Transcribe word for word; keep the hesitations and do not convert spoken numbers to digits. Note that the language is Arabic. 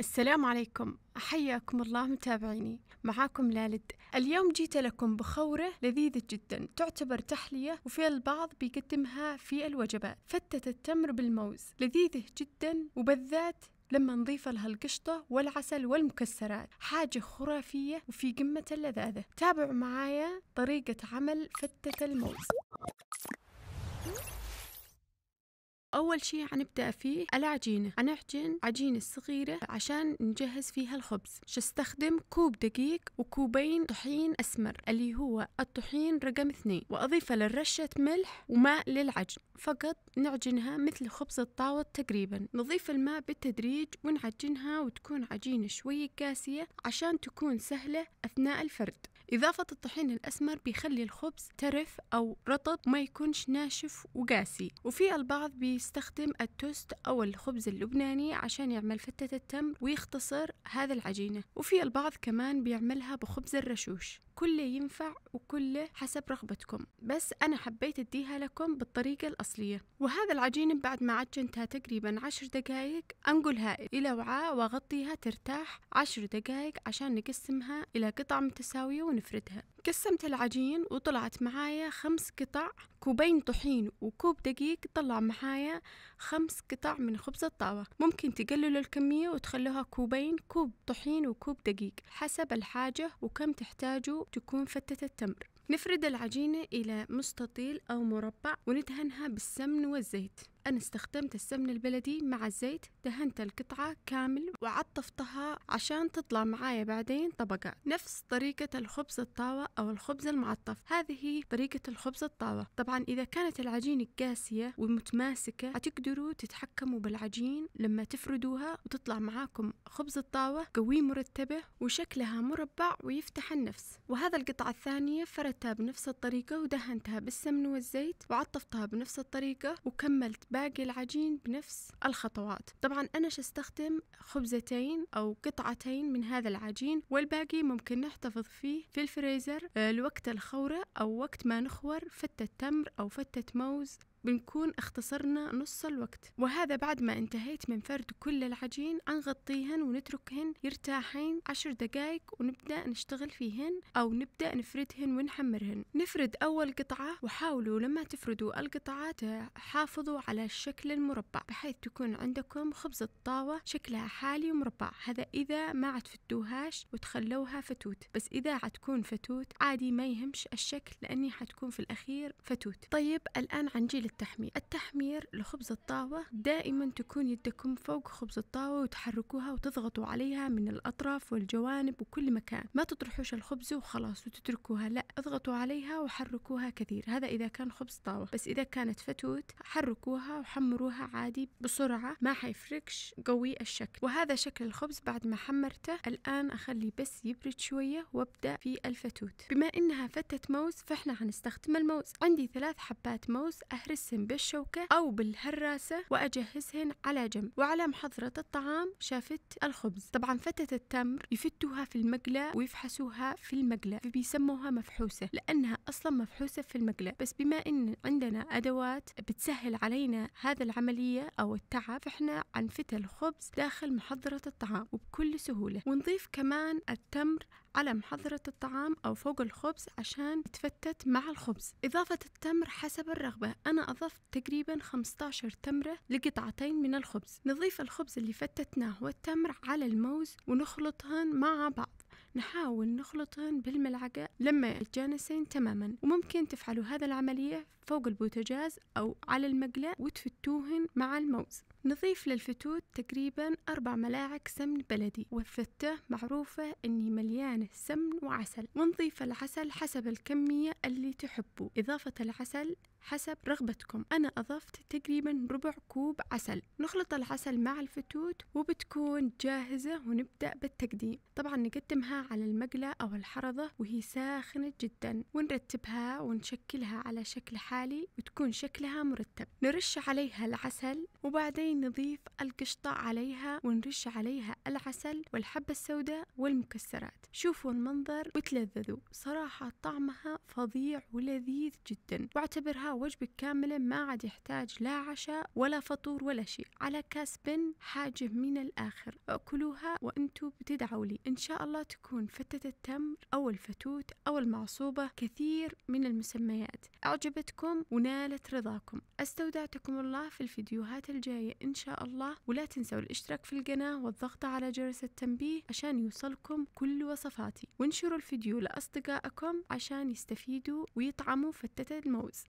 السلام عليكم، أحياكم الله متابعيني، معاكم لالد. اليوم جيت لكم بخورة لذيذة جدا، تعتبر تحلية وفي البعض بيقدمها في الوجبات. فتة التمر بالموز لذيذة جدا، وبالذات لما نضيف لها القشطة والعسل والمكسرات، حاجة خرافية وفي قمة اللذاذة. تابعوا معايا طريقة عمل فتة الموز. أول شيء هنبدأ فيه العجينة، هنعجن عجينة صغيرة عشان نجهز فيها الخبز. شستخدم كوب دقيق وكوبين طحين أسمر اللي هو الطحين رقم اثنين، وأضيفه للرشة ملح وماء للعجن فقط. نعجنها مثل خبز الطاوة تقريبا، نضيف الماء بالتدريج ونعجنها، وتكون عجينة شوية قاسية عشان تكون سهلة أثناء الفرد. إضافة الطحين الأسمر بيخلي الخبز ترف أو رطب وما يكونش ناشف وقاسي. وفي البعض بيستخدم التوست أو الخبز اللبناني عشان يعمل فتة التمر ويختصر هذا العجينة، وفي البعض كمان بيعملها بخبز الرشوش. كله ينفع وكله حسب رغبتكم، بس أنا حبيت أديها لكم بالطريقة الأصلية. وهذا العجينة بعد ما عجنتها تقريبا عشر دقايق أنقلها إلى وعاء وأغطيها ترتاح عشر دقايق عشان نقسمها إلى قطع متساوية ونفردها. قسمت العجين وطلعت معايا خمس قطع، كوبين طحين وكوب دقيق، طلع معايا خمس قطع من خبز الطاوة. ممكن تقللوا الكمية وتخلوها كوبين، كوب طحين وكوب دقيق حسب الحاجة وكم تحتاجوا تكون فتة التمر. نفرد العجينة إلى مستطيل أو مربع وندهنها بالسمن والزيت. أنا استخدمت السمن البلدي مع الزيت، دهنت القطعة كامل وعطفتها عشان تطلع معايا بعدين طبقات. نفس طريقة الخبز الطاوة أو الخبز المعطف، هذه هي طريقة الخبز الطاوة. طبعا إذا كانت العجينة قاسية ومتماسكة هتقدروا تتحكموا بالعجين لما تفردوها وتطلع معاكم خبز الطاوة قوي مرتبة وشكلها مربع ويفتح النفس. وهذا القطعة الثانية فردتها بنفس الطريقة ودهنتها بالسمن والزيت وعطفتها بنفس الطريقة، وكملت باقي العجين بنفس الخطوات. طبعا أنا شستخدم خبزتين أو قطعتين من هذا العجين، والباقي ممكن نحتفظ فيه في الفريزر لوقت الخورة أو وقت ما نخور فتة تمر أو فتة موز، بنكون اختصرنا نص الوقت. وهذا بعد ما انتهيت من فرد كل العجين، نغطيهن ونتركهن يرتاحين عشر دقايق ونبدأ نشتغل فيهن أو نبدأ نفردهن ونحمرهن. نفرد أول قطعة، وحاولوا لما تفردوا القطعات حافظوا على الشكل المربع بحيث تكون عندكم خبز الطاوة شكلها حالي ومربع. هذا إذا ما عاد فتوهاش وتخلوها فتوت، بس إذا عتكون فتوت عادي ما يهمش الشكل لأني حتكون في الأخير فتوت. طيب الآن عنجيل التحمير. التحمير لخبز الطاوة دائما تكون يدكم فوق خبز الطاوة وتحركوها وتضغطوا عليها من الأطراف والجوانب وكل مكان، ما تطرحوش الخبز وخلاص وتتركوها، لا، اضغطوا عليها وحركوها كثير. هذا إذا كان خبز طاوة، بس إذا كانت فتوت حركوها وحمروها عادي بسرعة، ما حيفرقش قوي الشكل. وهذا شكل الخبز بعد ما حمرته. الآن أخلي بس يبرد شوية وابدأ في الفتوت. بما إنها فتة موز فإحنا هنستخدم الموز. عندي ثلاث حبات موز، أهرس بالشوكة أو بالهراسة وأجهزهن على جنب. وعلى محضرة الطعام شافت الخبز. طبعا فتة التمر يفتوها في المقلة ويفحسوها في المقلة، فبيسموها مفحوسة لأنها أصلا مفحوسة في المقلة، بس بما أن عندنا أدوات بتسهل علينا هذا العملية أو التعب، فإحنا عنفت الخبز داخل محضرة الطعام وبكل سهولة. ونضيف كمان التمر على محضرة الطعام أو فوق الخبز عشان يتفتت مع الخبز. إضافة التمر حسب الرغبة، أنا أضفت تقريبا خمسة عشر تمرة لقطعتين من الخبز. نضيف الخبز اللي فتتناه والتمر على الموز ونخلطهن مع بعض، نحاول نخلطهن بالملعقة لما يتجانسين تماما. وممكن تفعلوا هذا العملية فوق البوتاجاز أو على المقلة وتفتوهن مع الموز. نضيف للفتوت تقريبا أربع ملاعق سمن بلدي، والفتة معروفة أني مليانة سمن وعسل، ونضيف العسل حسب الكمية اللي تحبوا. إضافة العسل حسب رغبتكم، أنا أضفت تقريبا ربع كوب عسل. نخلط العسل مع الفتوت وبتكون جاهزة ونبدأ بالتقديم. طبعا نقدمها على المقلة أو الحرضة وهي ساخنة جدا، ونرتبها ونشكلها على شكل حالي وتكون شكلها مرتب. نرش عليها العسل وبعدين نضيف القشطة عليها ونرش عليها العسل والحبة السوداء والمكسرات. شوفوا المنظر وتلذذوا، صراحة طعمها فظيع ولذيذ جدا، واعتبرها بصراحة وجبة كاملة ما عاد يحتاج لا عشاء ولا فطور ولا شيء، على كاس بن حاجب من الآخر. أكلوها وأنتوا بتدعوا لي إن شاء الله تكون فتة التمر أو الفتوت أو المعصوبة، كثير من المسميات. أعجبتكم ونالت رضاكم، استودعتكم الله في الفيديوهات الجاية إن شاء الله، ولا تنسوا الاشتراك في القناة والضغط على جرس التنبيه عشان يوصلكم كل وصفاتي، وانشروا الفيديو لأصدقائكم عشان يستفيدوا ويطعموا فتة الموز.